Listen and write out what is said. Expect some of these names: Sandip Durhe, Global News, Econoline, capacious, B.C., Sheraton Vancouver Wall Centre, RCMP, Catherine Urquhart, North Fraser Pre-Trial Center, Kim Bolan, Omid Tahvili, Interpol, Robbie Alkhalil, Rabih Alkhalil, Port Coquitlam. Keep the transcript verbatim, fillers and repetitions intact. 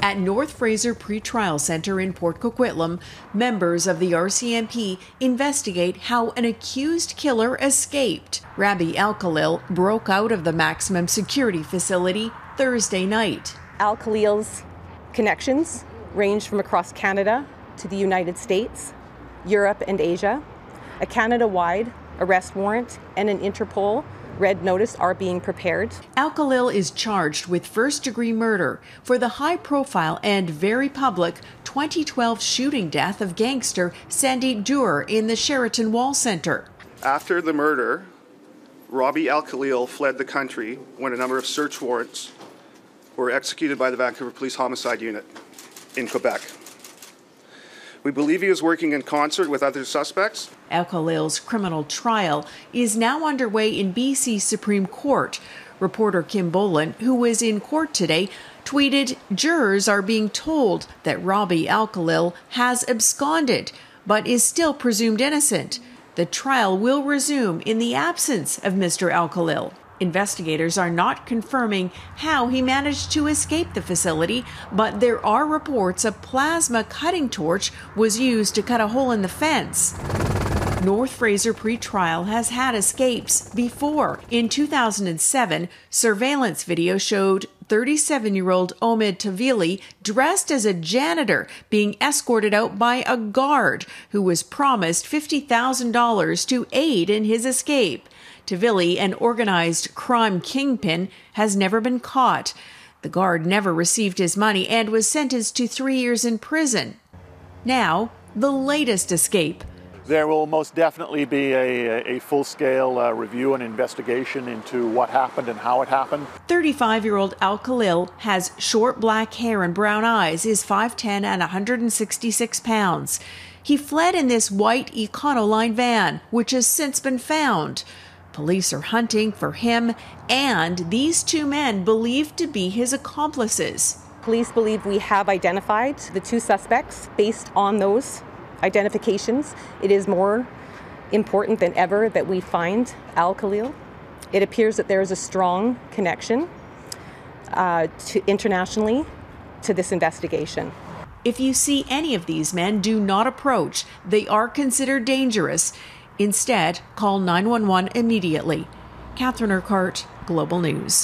At North Fraser Pre-Trial Center in Port Coquitlam, members of the R C M P investigate how an accused killer escaped. Rabih Alkhalil broke out of the maximum security facility Thursday night. Alkhalil's connections range from across Canada to the United States, Europe and Asia. A Canada-wide arrest warrant and an Interpol red notice are being prepared. Alkhalil is charged with first-degree murder for the high-profile and very public twenty twelve shooting death of gangster Sandip Durhe in the Sheraton Wall Centre. After the murder, Robbie Alkhalil fled the country when a number of search warrants were executed by the Vancouver Police Homicide Unit in Quebec. We believe he was working in concert with other suspects. Alkhalil's criminal trial is now underway in B C Supreme Court. Reporter Kim Bolan, who was in court today, tweeted, "Jurors are being told that Robbie Alkhalil has absconded, but is still presumed innocent. The trial will resume in the absence of Mister Alkhalil." Investigators are not confirming how he managed to escape the facility, but there are reports a plasma cutting torch was used to cut a hole in the fence. North Fraser Pre-Trial has had escapes before. In two thousand seven, surveillance video showed thirty-seven-year-old Omid Tahvili dressed as a janitor being escorted out by a guard who was promised fifty thousand dollars to aid in his escape. Tahvili, an organized crime kingpin, has never been caught. The guard never received his money and was sentenced to three years in prison. Now, the latest escape. There will most definitely be a, a full-scale uh, review and investigation into what happened and how it happened. thirty-five-year-old Alkhalil has short black hair and brown eyes, is five ten and one hundred sixty-six pounds. He fled in this white Econoline van, which has since been found. Police are hunting for him and these two men believed to be his accomplices. Police believe we have identified the two suspects based on those identifications. It is more important than ever that we find Alkhalil. It appears that there is a strong connection uh, to internationally to this investigation. If you see any of these men, do not approach. They are considered dangerous. Instead, call nine one one immediately. Catherine Urquhart, Global News.